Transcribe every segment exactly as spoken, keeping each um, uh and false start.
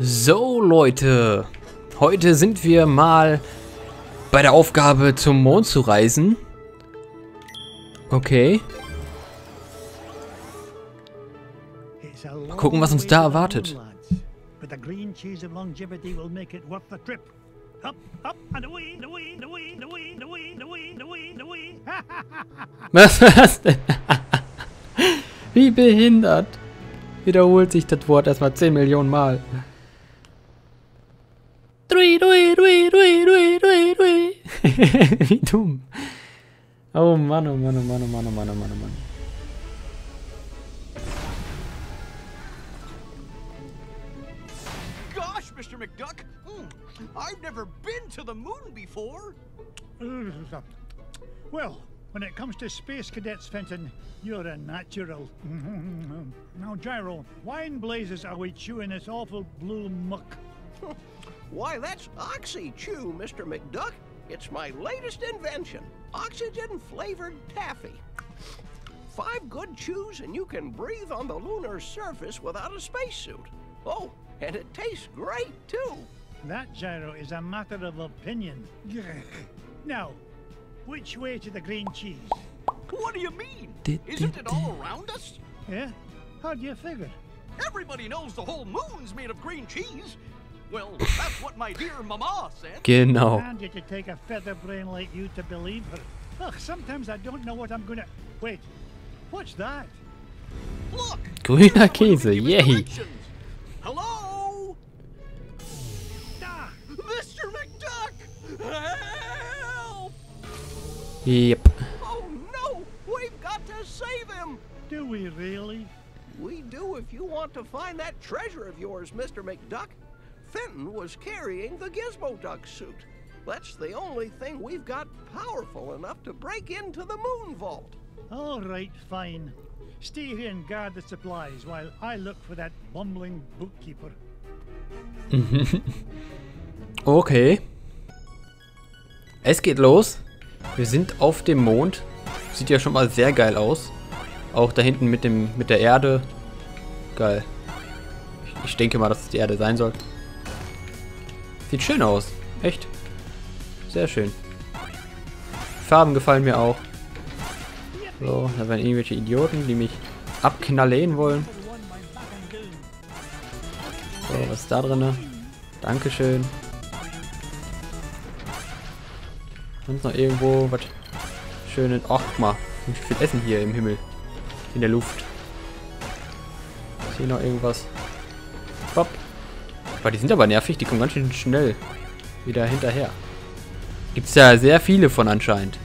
So Leute, heute sind wir mal bei der Aufgabe, zum Mond zu reisen. Okay. Mal gucken, was uns da erwartet. Was war das denn? Wie behindert. Wiederholt sich das Wort erstmal zehn Millionen Mal. Wie dumm. Oh Mann, oh Mann, oh Mann, oh Mann, oh Mann, oh Mann, oh Mann. Gosh, Mister McDuck, I've never been to the moon before. Well, when it comes to space cadets, Fenton, you're a natural. Now, Gyro, why in blazes are we chewing this awful blue muck? Why, that's Oxy Chew, Mister McDuck. It's my latest invention, oxygen-flavored taffy. Five good chews and you can breathe on the lunar surface without a spacesuit. Oh, and it tastes great, too. That, Gyro, is a matter of opinion. Now, which way to the green cheese? What do you mean? Isn't it all around us? Yeah? How do you figure? Everybody knows the whole moon's made of green cheese. Well, that's what my dear mama said. Genau. And you could take a feather brain like you to believe her. Ugh, sometimes I don't know what I'm gonna. Wait, what's that? Look. Glinda Keyser, yay. Hello. Ah, Mister McDuck. Help. Yep. Oh no, we've got to save him. Do we really? We do if you want to find that treasure of yours, Mister McDuck. Fenton was carrying the Gizmoduck suit. That's the only thing we've got powerful enough to break into the Moon Vault. All right, fine. Stay here and guard the supplies while I look for that bumbling bookkeeper. Okay. Es geht los. Wir sind auf dem Mond. Sieht ja schon mal sehr geil aus. Auch da hinten mit dem mit der Erde. Geil. Ich, ich denke mal, dass es die Erde sein soll. Sieht schön aus. Echt. Sehr schön. Die Farben gefallen mir auch. So, da waren irgendwelche Idioten, die mich abknallen wollen. So, was ist da drin? Dankeschön. Sonst noch irgendwo was Schönes. Ach, guck mal. Viel Essen hier im Himmel. In der Luft. Ist hier noch irgendwas? Hopp. Aber die sind aber nervig, die kommen ganz schön schnell wieder hinterher. Gibt's ja sehr viele von anscheinend.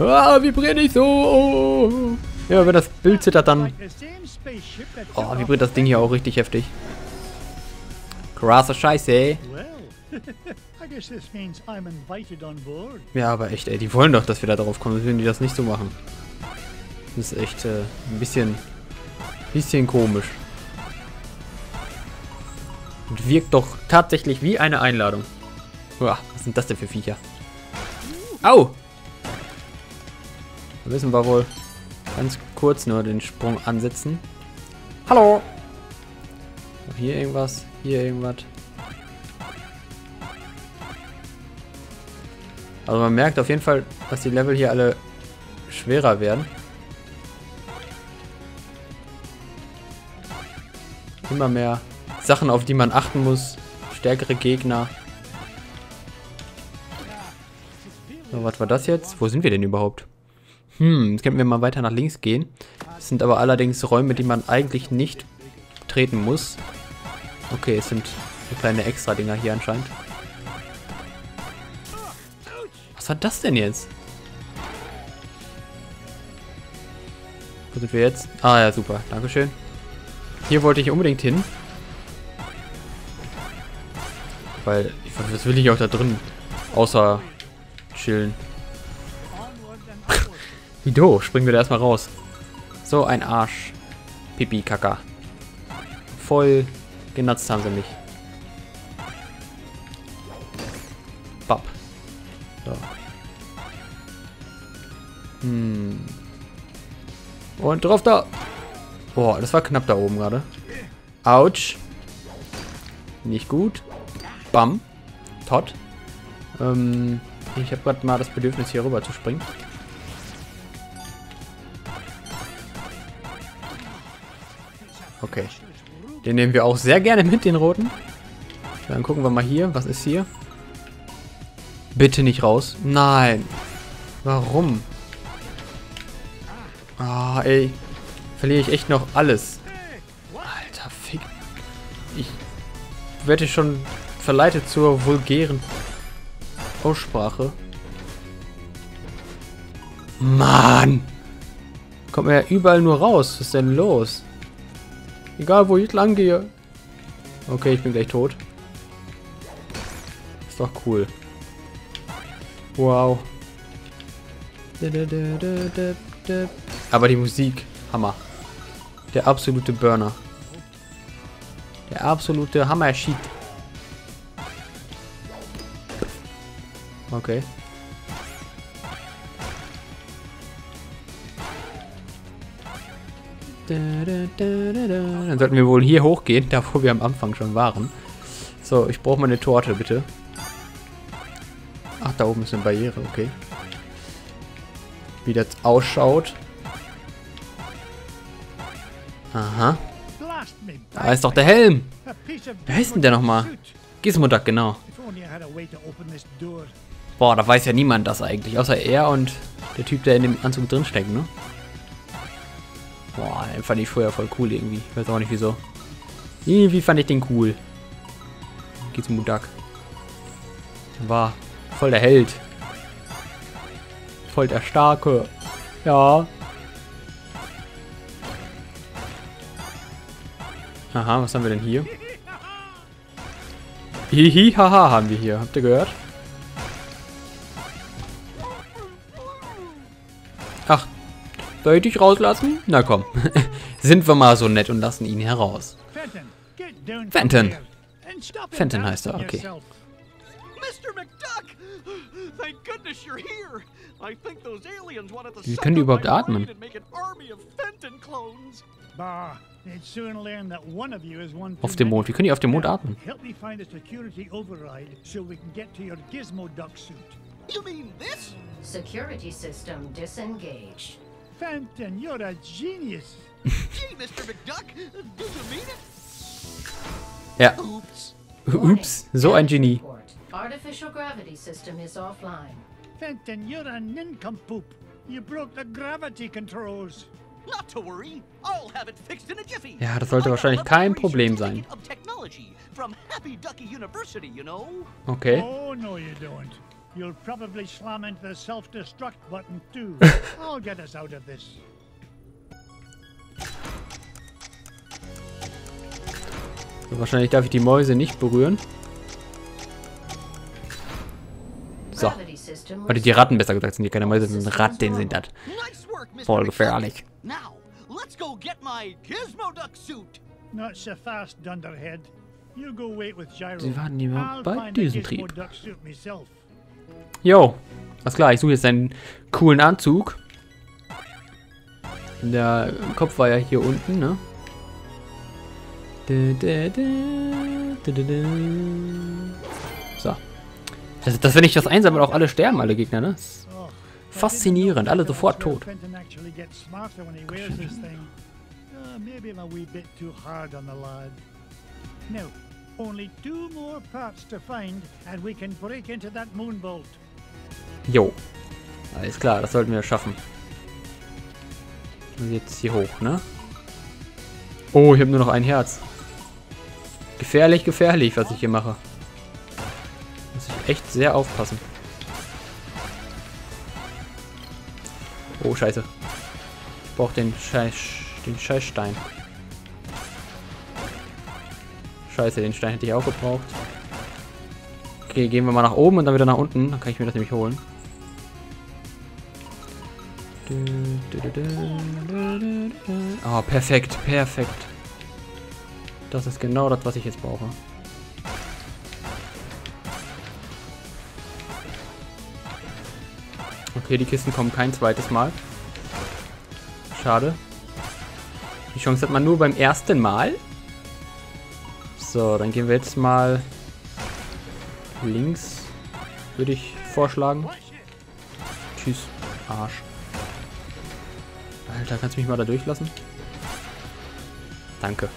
Ah, vibriert nicht so. Ja, wenn das Bild zittert, dann... Oh, vibriert das Ding hier auch richtig heftig. Krasser Scheiße, ey. Ja, aber echt, ey, die wollen doch, dass wir da drauf kommen, sonst würden die das nicht so machen. Das ist echt äh, ein bisschen... bisschen komisch. Und wirkt doch tatsächlich wie eine Einladung. Uah, was sind das denn für Viecher? Au! Da müssen wir wohl ganz kurz nur den Sprung ansetzen. Hallo! Hier irgendwas, hier irgendwas. Also man merkt auf jeden Fall, dass die Level hier alle schwerer werden. Immer mehr Sachen, auf die man achten muss. Stärkere Gegner. So, was war das jetzt? Wo sind wir denn überhaupt? Hm, jetzt könnten wir mal weiter nach links gehen. Es sind aber allerdings Räume, die man eigentlich nicht treten muss. Okay, es sind kleine Extra-Dinger hier anscheinend. Was war das denn jetzt? Wo sind wir jetzt? Ah ja, super. Dankeschön. Hier wollte ich unbedingt hin. Weil, was will ich auch da drin? Außer chillen. Wie doof, springen wir da erstmal raus. So ein Arsch. Pipi, Kaka. Voll genutzt haben sie mich. Bap. So. Hm. Und drauf da. Boah, das war knapp da oben gerade. Autsch. Nicht gut. Bam. Tot. Ähm, ich habe gerade mal das Bedürfnis, hier rüber zu springen. Okay. Den nehmen wir auch sehr gerne mit, den roten. Dann gucken wir mal hier. Was ist hier? Bitte nicht raus. Nein. Warum? Ah, ey. Verliere ich echt noch alles. Alter, fick. Ich werde schon verleitet zur vulgären Aussprache. Mann. Kommt mir ja überall nur raus. Was ist denn los? Egal, wo ich lang gehe. Okay, ich bin gleich tot. Ist doch cool. Wow. Aber die Musik. Hammer. Der absolute Burner. Der absolute Hammer-Sheet. Okay. Dann sollten wir wohl hier hochgehen, da wo wir am Anfang schon waren. So, ich brauche mal eine Torte, bitte. Ach, da oben ist eine Barriere, okay. Wie das ausschaut. Aha. Da ist doch der Helm. Wer heißt denn der nochmal? Gizmoduck, genau. Boah, da weiß ja niemand das eigentlich, außer er und der Typ, der in dem Anzug drinsteckt, ne? Boah, den fand ich vorher voll cool irgendwie. Ich weiß auch nicht wieso. Irgendwie fand ich den cool. Gizmoduck. War voll der Held. Voll der Starke. Ja. Aha, was haben wir denn hier? Hihi, haha, haben wir hier. Habt ihr gehört? Ach. Soll ich dich rauslassen? Na komm. Sind wir mal so nett und lassen ihn heraus. Fenton. Fenton heißt er, okay. Wie können die überhaupt atmen? Auf dem Mond. Wie können die auf dem Mond atmen? Security system disengaged. Fenton, you're a genius. Gee, Mister McDuck, do you mean it? Ja. Oops. Oops, so ein Genie. Artificial gravity system is offline. Fenton, you're a nincompoop. You broke the gravity controls. Not to worry. I'll have it fixed in a jiffy. Ja, das sollte wahrscheinlich kein Problem sein. Okay. Oh no, you don't. You'll probably slam into the self-destruct button too. I'll get us out of this. So, wahrscheinlich darf ich die Mäuse nicht berühren. So. Oder die Ratten, besser gesagt, sind hier keine Mäuse, das sind Ratten, sind das. Voll gefährlich. Now, let's go get my Gizmoduck suit. Not so fast, Dunderhead. You go wait with Gyro. Sie waren immer bei diesem Trieb. Jo, alles klar, ich suche jetzt einen coolen Anzug. Der Kopf war ja hier unten, ne? So. Das, das wenn ich das einsammle, auch alle sterben, alle Gegner, ne? Faszinierend, alle sofort tot. Only two more parts to find and we can break into that Moon Vault. Jo. Alles klar, das sollten wir schaffen. Und jetzt hier hoch, ne? Oh, ich habe nur noch ein Herz. Gefährlich, gefährlich, was ich hier mache. Muss ich echt sehr aufpassen. Oh, scheiße. Ich brauche den Scheiß, den Scheißstein. Scheiße, den Stein hätte ich auch gebraucht. Okay, gehen wir mal nach oben und dann wieder nach unten. Dann kann ich mir das nämlich holen. Oh, perfekt, perfekt. Das ist genau das, was ich jetzt brauche. Okay, die Kisten kommen kein zweites Mal. Schade. Die Chance hat man nur beim ersten Mal. So, dann gehen wir jetzt mal links, würde ich vorschlagen. Tschüss, Arsch. Alter, kannst du mich mal da durchlassen? Danke.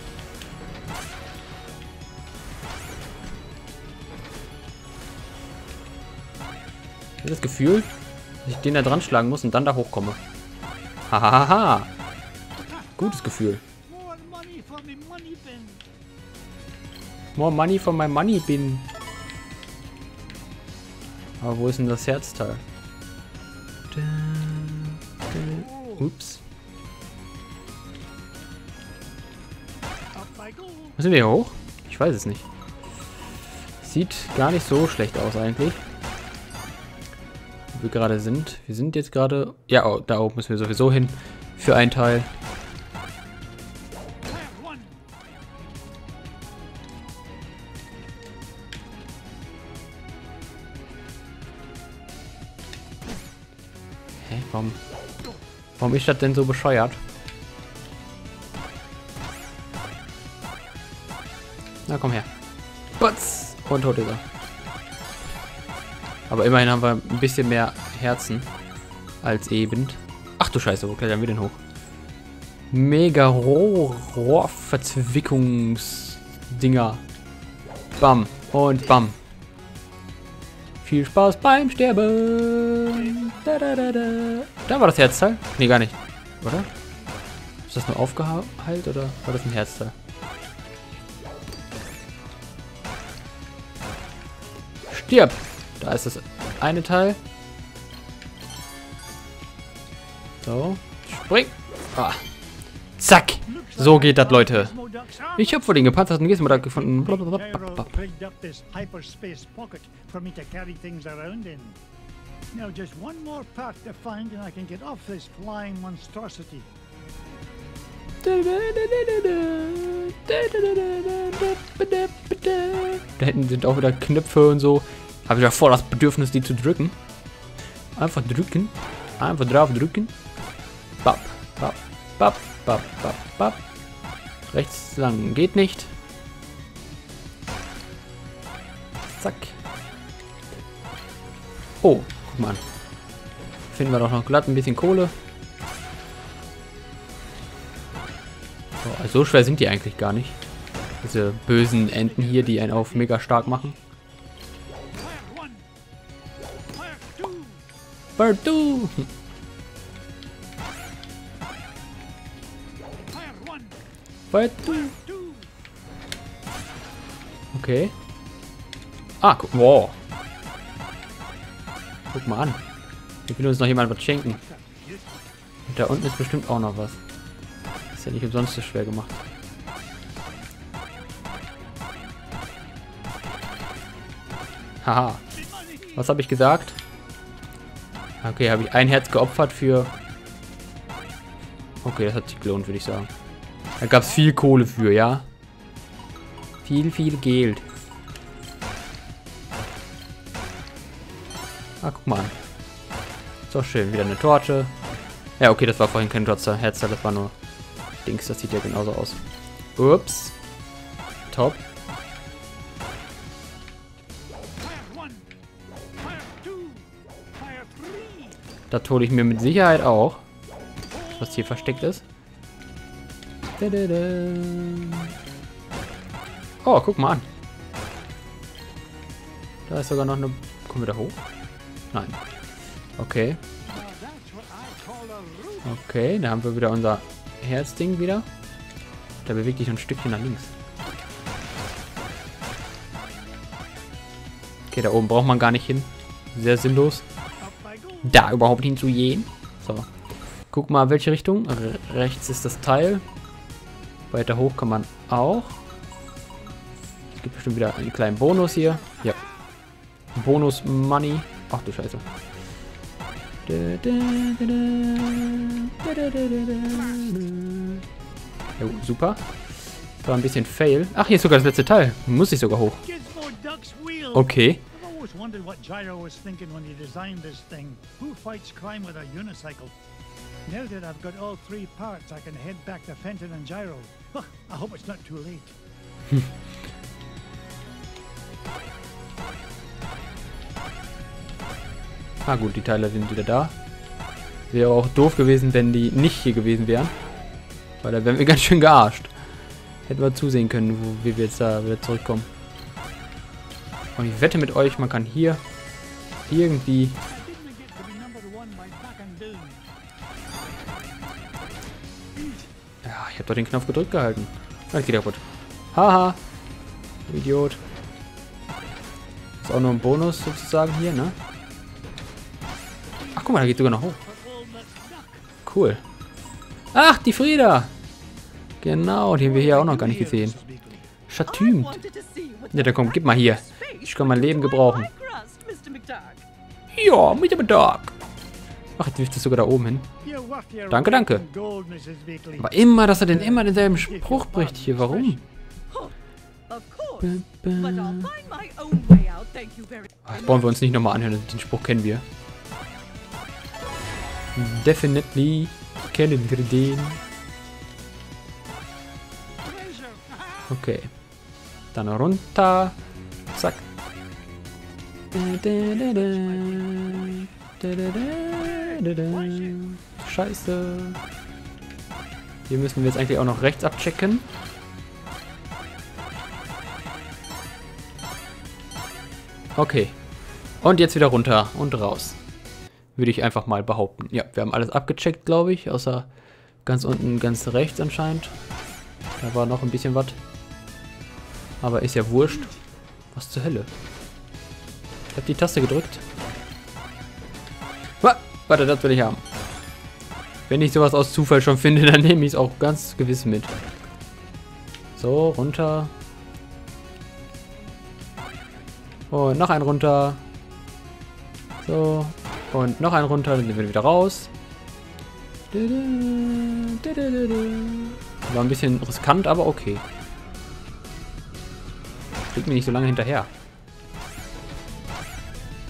Ich habe das Gefühl, dass ich den da dran schlagen muss und dann da hochkomme. Hahaha. Gutes Gefühl. More money for my money bin. Aber wo ist denn das Herzteil? Ups. Müssen wir hier hoch? Ich weiß es nicht. Sieht gar nicht so schlecht aus eigentlich. Wo wir gerade sind. Wir sind jetzt gerade... Ja, oh, da oben müssen wir sowieso hin. Für einen Teil. Hä, warum... Warum ist das denn so bescheuert? Na komm her. Butz! Und tot ist er. Aber immerhin haben wir ein bisschen mehr Herzen als eben. Ach du Scheiße, wo klettern wir denn hoch? Mega Rohrverzwickungsdinger. Bam und bam. Viel Spaß beim Sterben. Da, da, da, da. Da war das Herzteil? Nee, gar nicht. Oder? Ist das nur aufgeheilt oder war das ein Herzteil? Stirb! Da ist das eine Teil. So. Spring! Ah. Zack! So geht das, Leute. Ich habe vor den gepanzerten Gizmoduck gefunden. Blablabla. Now just one more path to find and I can get off this flying monstrosity. Da hinten sind auch wieder Knöpfe und so. Habe ich ja voll das Bedürfnis, die zu drücken. Einfach drücken. Einfach drauf drücken. Bap, bap, bap, bap, bap, bap. Rechts lang geht nicht. Zack. Oh. Guck mal an. Finden wir doch noch glatt ein bisschen Kohle. Oh, so schwer sind die eigentlich gar nicht. Diese bösen Enten hier, die einen auf mega stark machen. Bird two! Bird two! Okay. Ah, guck. Wow. Guck mal an. Hier will uns noch jemand was schenken. Und da unten ist bestimmt auch noch was. Ist ja nicht umsonst so schwer gemacht. Haha. Was habe ich gesagt? Okay, habe ich ein Herz geopfert für... Okay, das hat sich gelohnt, würde ich sagen. Da gab es viel Kohle für, ja? Viel, viel Geld. Ah, guck mal an. So schön, wieder eine Torte. Ja, okay, das war vorhin kein Torte, Herzteil, das war nur Dings, das sieht ja genauso aus. Ups. Top. Das hole ich mir mit Sicherheit auch. Was hier versteckt ist. Oh, guck mal an. Da ist sogar noch eine... Kommen wir da hoch? Nein. Okay. Okay, da haben wir wieder unser Herzding wieder. Da bewegt sich ein Stückchen nach links. Okay, da oben braucht man gar nicht hin. Sehr sinnlos. Da überhaupt hinzugehen. So. Guck mal, welche Richtung. Re- rechts ist das Teil. Weiter hoch kann man auch. Es gibt bestimmt wieder einen kleinen Bonus hier. Ja. Bonus Money. Ach du Scheiße. Jo, super. Das war ein bisschen fail. Ach, hier ist sogar das letzte Teil. Muss ich sogar hoch. Okay. Hm. Ah gut, die Teile sind wieder da. Wäre auch doof gewesen, wenn die nicht hier gewesen wären. Weil da wären wir ganz schön gearscht. Hätten wir zusehen können, wo, wie wir jetzt da wieder zurückkommen. Und ich wette mit euch, man kann hier irgendwie... Ja, ich habe doch den Knopf gedrückt gehalten. Das geht ja gut. Haha. Idiot. Ist auch noch ein Bonus sozusagen hier, ne? Ach, guck mal, da geht sogar noch hoch. Cool. Ach, die Frieda. Genau, die haben wir hier auch noch gar nicht gesehen. Schatümt. Ja, dann komm, gib mal hier. Ich kann mein Leben gebrauchen. Ja, Mister McDuck. Ach, jetzt wirft es sogar da oben hin. Danke, danke. Aber immer, dass er denn immer denselben Spruch bricht hier. Warum? Das brauchen wir uns nicht nochmal anhören. Den Spruch kennen wir. Definitely kennen wir den. Okay. Dann runter. Zack. Scheiße. Hier müssen wir jetzt eigentlich auch noch rechts abchecken. Okay. Und jetzt wieder runter und raus. Würde ich einfach mal behaupten. Ja, wir haben alles abgecheckt, glaube ich. Außer ganz unten, ganz rechts anscheinend. Da war noch ein bisschen was. Aber ist ja wurscht. Was zur Hölle? Ich habe die Taste gedrückt. Ah, warte, das will ich haben. Wenn ich sowas aus Zufall schon finde, dann nehme ich es auch ganz gewiss mit. So, runter. Und noch ein runter. So. Und noch ein runter. Dann sind wir wieder raus. War ein bisschen riskant, aber okay. Fliegt mir nicht so lange hinterher.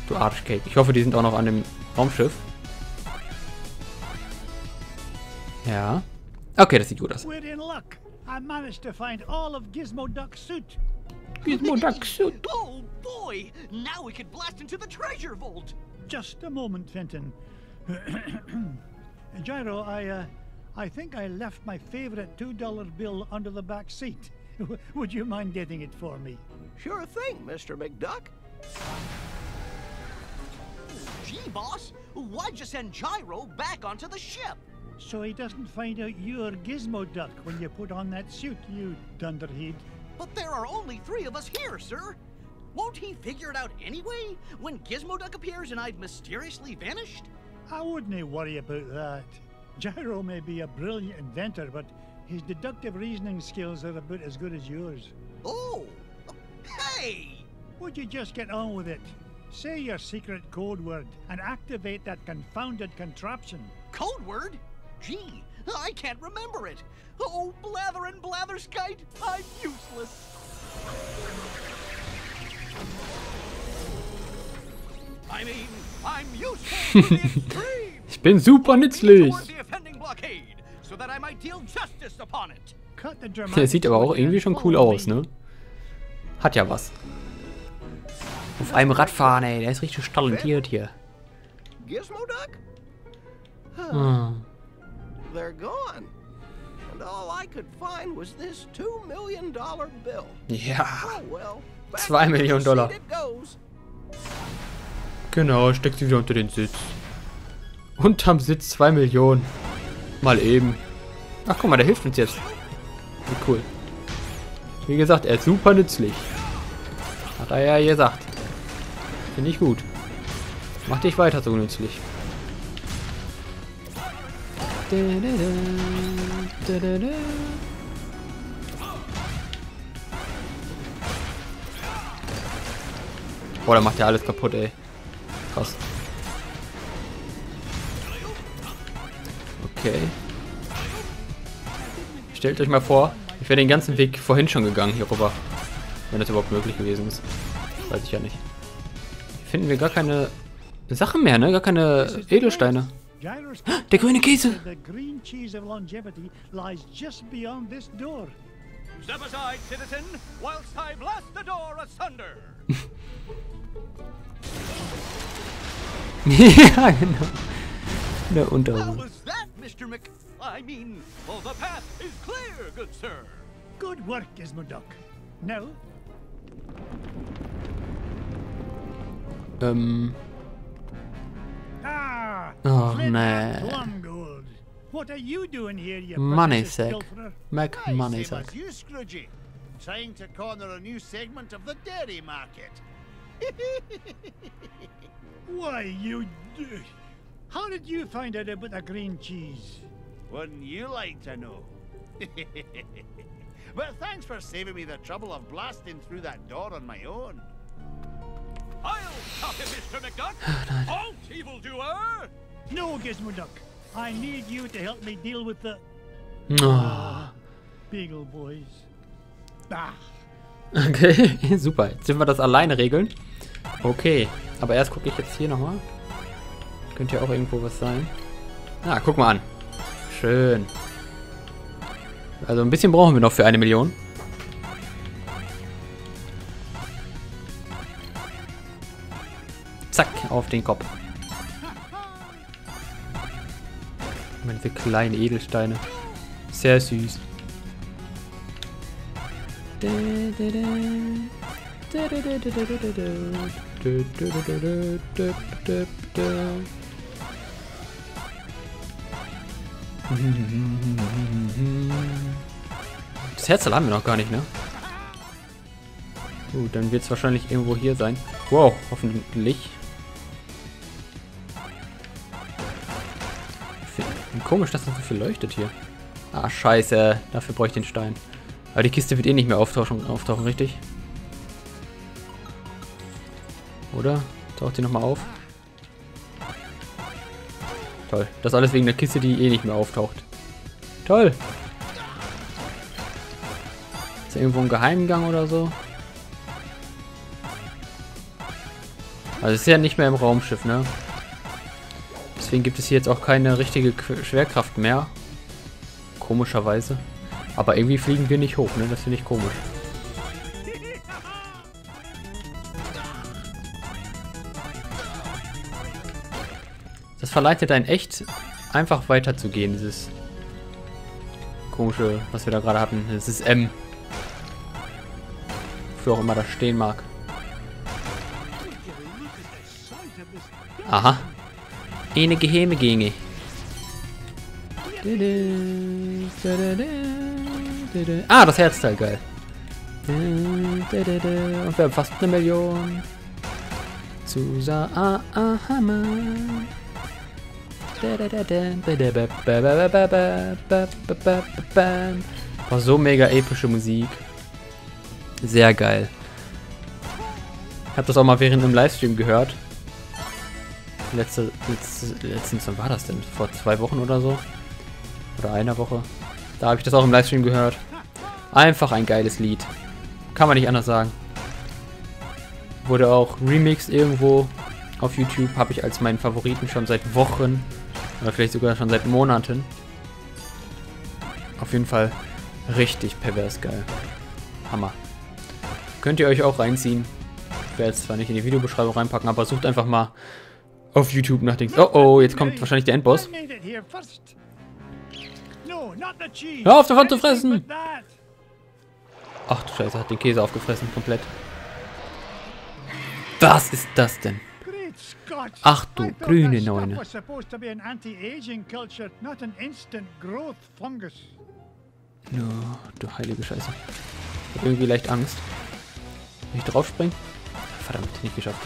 Du Arschcake. Ich hoffe, die sind auch noch an dem Raumschiff. Ja. Okay, das sieht gut aus. Gizmoduck suit. Oh boy! Now we could blast into the treasure vault. Just a moment, Fenton. Gyro, I, uh, I think I left my favorite two dollar bill under the back seat. Would you mind getting it for me? Sure thing, Mister McDuck. Gee, boss, why'd you send Gyro back onto the ship? So he doesn't find out you're Gizmoduck when you put on that suit, you dunderhead. But there are only three of us here, sir. Won't he figure it out anyway? When Gizmoduck appears and I've mysteriously vanished? I wouldn't worry about that. Gyro may be a brilliant inventor, but his deductive reasoning skills are about as good as yours. Oh! Hey! Would you just get on with it? Say your secret code word and activate that confounded contraption. Code word? Gee, I can't remember it. Oh, blather and blatherskite, I'm useless. I mean, I'm useful to the extreme. Ich bin super nützlich. Das sieht aber auch irgendwie schon cool aus, ne? Hat ja was. Auf einem Rad fahren, ey. Der ist richtig talentiert hier. Ah. Ja. zwei Millionen Dollar. Genau, steckt sie wieder unter den Sitz. Unterm Sitz zwei Millionen. Mal eben. Ach, guck mal, der hilft uns jetzt. Wie cool. Wie gesagt, er ist super nützlich. Hat er ja gesagt. Finde ich gut. Mach dich weiter so nützlich. Boah, da macht er alles kaputt, ey. Krass. Okay. Stellt euch mal vor, ich wäre den ganzen Weg vorhin schon gegangen hier rüber. Wenn das überhaupt möglich gewesen ist. Weiß ich ja nicht. Hier finden wir gar keine Sachen mehr, ne? Gar keine Edelsteine. Der grüne Käse! Ja, genau. In der Unterhose. I mean, well, the path is clear, good sir. Good work, Gizmoduck. No? Ähm. Ah, oh, nee. What are you doing here, you moneysack? Mac Moneysack. You Scroogey, trying to corner a new segment of the dairy market. Why you do? How did you find out about the green cheese? Wouldn't you like to know? But thanks for saving me the trouble of blasting through that door on my own. I'll copy, Mister McDuck. Halt, evildoer! No, Gizmoduck. I need you to help me deal with the ah, Beagle Boys. Ah. Okay, super. Jetzt sind wir das alleine regeln. Okay, aber erst gucke ich jetzt hier nochmal. Könnte ja auch irgendwo was sein. Ah, guck mal an. Schön. Also ein bisschen brauchen wir noch für eine Million. Zack, auf den Kopf. Ich meine, für kleine Edelsteine. Sehr süß. Das Herzl haben wir noch gar nicht, ne? Gut, dann wird es wahrscheinlich irgendwo hier sein. Wow, hoffentlich. Komisch, dass das so viel leuchtet hier. Ah, scheiße. Dafür brauche ich den Stein. Aber die Kiste wird eh nicht mehr auftauchen, auftauchen richtig? Oder? Taucht die nochmal auf? Toll. Das alles wegen der Kiste, die eh nicht mehr auftaucht. Toll. Ist da irgendwo ein Geheimgang oder so? Also ist ja nicht mehr im Raumschiff, ne? Deswegen gibt es hier jetzt auch keine richtige Schwerkraft mehr. Komischerweise. Aber irgendwie fliegen wir nicht hoch, ne? Das finde ich komisch. Das verleitet einen echt, einfach weiterzugehen, dieses komische, was wir da gerade hatten. Das ist M. Wofür auch immer das stehen mag. Aha. Eine geheime Gänge. Ah, das Herzteil, geil. Und wir haben fast eine Million. Susa, ah, ah, Hammer. War so mega epische Musik. Sehr geil. Ich habe das auch mal während dem Livestream gehört. Letzte, letzte, letztens, wann war das denn? Vor zwei Wochen oder so? Oder einer Woche? Da habe ich das auch im Livestream gehört. Einfach ein geiles Lied. Kann man nicht anders sagen. Wurde auch remixed irgendwo auf YouTube. Habe ich als meinen Favoriten schon seit Wochen. Oder vielleicht sogar schon seit Monaten. Auf jeden Fall richtig pervers geil. Hammer. Könnt ihr euch auch reinziehen. Ich werde es zwar nicht in die Videobeschreibung reinpacken, aber sucht einfach mal auf YouTube nachdenkt. Oh oh, jetzt kommt wahrscheinlich der Endboss. Hör auf davon zu fressen! Ach du Scheiße, hat den Käse aufgefressen, komplett. Was ist das denn? Ach du grüne Neune. No, du heilige Scheiße. Ich hab irgendwie leicht Angst. Wenn ich drauf springe? Verdammt, nicht geschafft.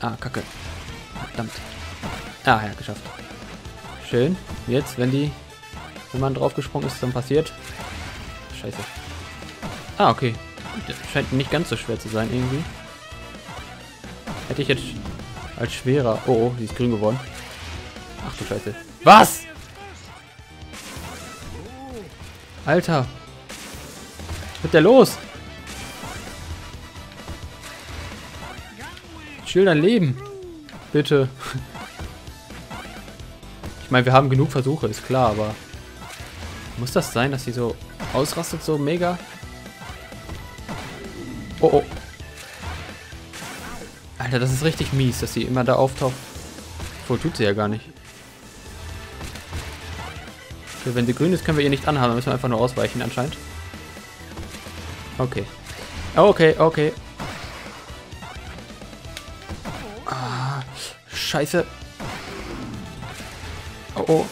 Ah, Kacke. Verdammt. Ah, ja, geschafft. Schön. Jetzt, wenn die... Wenn man draufgesprungen ist, dann passiert. Scheiße. Ah, okay. Das scheint nicht ganz so schwer zu sein, irgendwie. Hätte ich jetzt als schwerer... Oh, oh, die ist grün geworden. Ach du Scheiße. Was? Alter. Was wird der los? Ich will dein Leben. Bitte. Ich meine, wir haben genug Versuche, ist klar, aber... Muss das sein, dass sie so ausrastet, so mega? Oh, oh. Alter, das ist richtig mies, dass sie immer da auftaucht. Voll tut sie ja gar nicht. Okay, wenn sie grün ist, können wir ihr nicht anhaben. Dann müssen wir einfach nur ausweichen anscheinend. Okay. Okay, okay. Ah, scheiße. Oh, oh.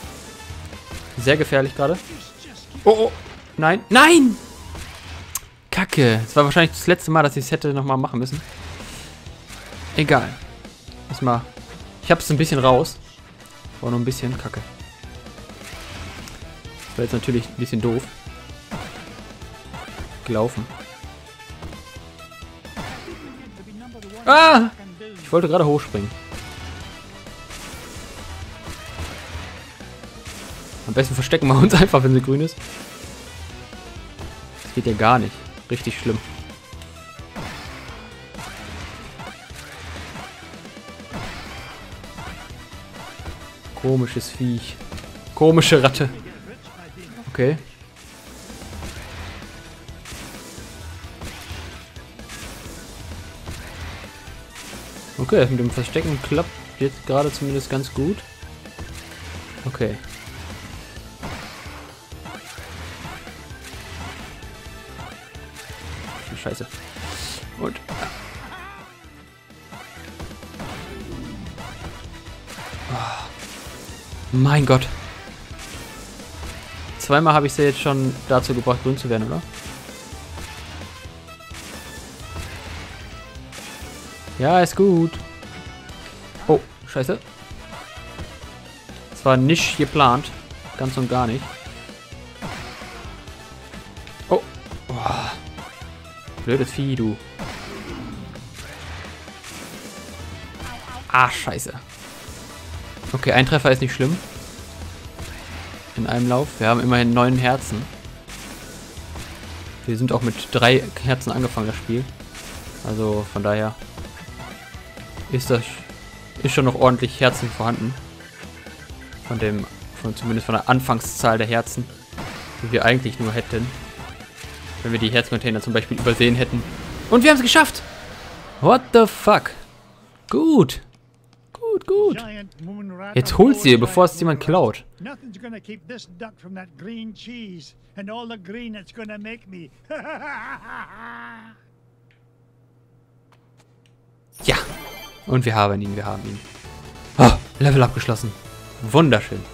Sehr gefährlich gerade. Oh, oh. Nein. Nein! Kacke. Das war wahrscheinlich das letzte Mal, dass ich es hätte nochmal machen müssen. Egal. Erstmal. Ich hab's ein bisschen raus. War nur ein bisschen Kacke. Das war jetzt natürlich ein bisschen doof. Gelaufen. Ah! Ich wollte gerade hochspringen. Am besten verstecken wir uns einfach, wenn sie grün ist. Das geht ja gar nicht. Richtig schlimm. Komisches Viech. Komische Ratte. Okay. Okay, das mit dem Verstecken klappt jetzt gerade zumindest ganz gut. Okay. Scheiße. Und. Oh. Mein Gott. Zweimal habe ich sie jetzt schon dazu gebracht, grün zu werden, oder? Ja, ist gut. Oh, scheiße. Das war nicht geplant. Ganz und gar nicht. Oh. Oh. Blödes Vieh, du. Ah, scheiße. Okay, ein Treffer ist nicht schlimm. In einem Lauf. Wir haben immerhin neun Herzen. Wir sind auch mit drei Herzen angefangen, das Spiel. Also, von daher ist das ist schon noch ordentlich Herzen vorhanden. Von dem, von zumindest von der Anfangszahl der Herzen, die wir eigentlich nur hätten. Wenn wir die Herzcontainer zum Beispiel übersehen hätten. Und wir haben es geschafft! What the fuck? Gut. Gut, gut. Jetzt holt sie, bevor es jemand klaut. Ja. Und wir haben ihn, wir haben ihn. Oh, Level abgeschlossen. Wunderschön.